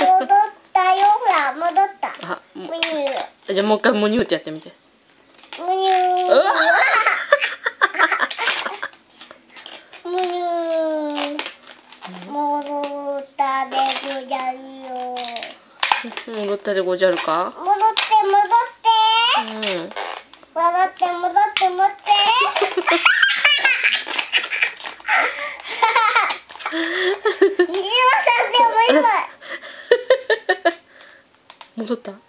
戻ったよ、ほら戻った。あ、むにゅ。じゃあもう一回むにゅってやってみて。むにゅ。むにゅ。戻ったでごじゃるよ。戻ったでごじゃるか。戻って戻って。うん。戻って戻って戻って。戻った。